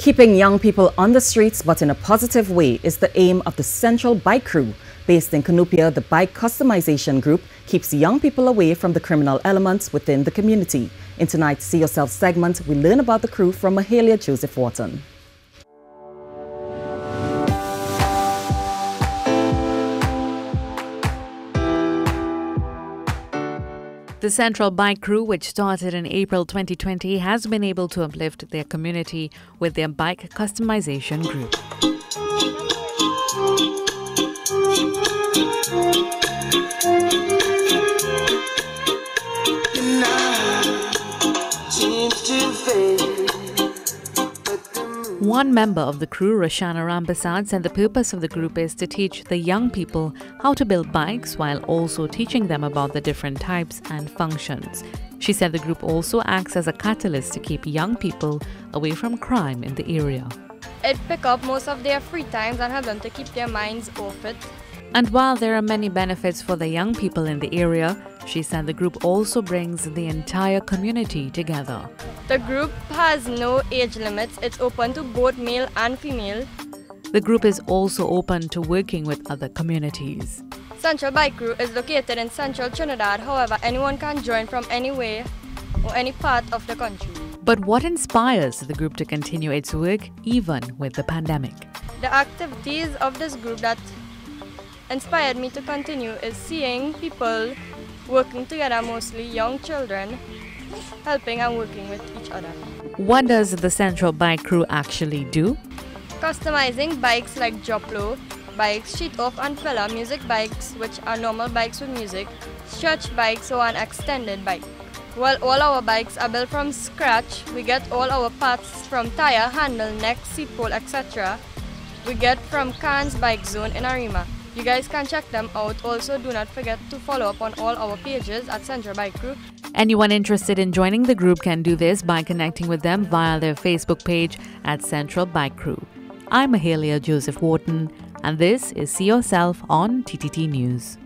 Keeping young people on the streets but in a positive way is the aim of the Central Bike Crew. Based in Cunupia, the bike customization group keeps young people away from the criminal elements within the community. In tonight's See Yourself segment, we learn about the crew from Mahalia Joseph-Wharton. The Central Bike Crew, which started in April 2020, has been able to uplift their community with their bike customization group. One member of the crew, Rashana Rambasad, said the purpose of the group is to teach the young people how to build bikes while also teaching them about the different types and functions. She said the group also acts as a catalyst to keep young people away from crime in the area. It picks up most of their free times and helps them to keep their minds off it. And while there are many benefits for the young people in the area, she said the group also brings the entire community together. The group has no age limits. It's open to both male and female. The group is also open to working with other communities. Central Bike Crew is located in central Trinidad. However, anyone can join from anywhere or any part of the country. But what inspires the group to continue its work even with the pandemic? The activities of this group that inspired me to continue is seeing people working together, mostly young children, helping and working with each other. What does the Central Bike Crew actually do? Customizing bikes like Joplo bikes, sheet off and fella, music bikes, which are normal bikes with music, stretch bikes or an extended bike. While all our bikes are built from scratch, we get all our parts from tire, handle, neck, seat pole, etc. We get from Khan's Bike Zone in Arima. You guys can check them out. Also, do not forget to follow up on all our pages at Central Bike Crew. Anyone interested in joining the group can do this by connecting with them via their Facebook page at Central Bike Crew. I'm Mahalia Joseph-Wharton, and this is See Yourself on TTT News.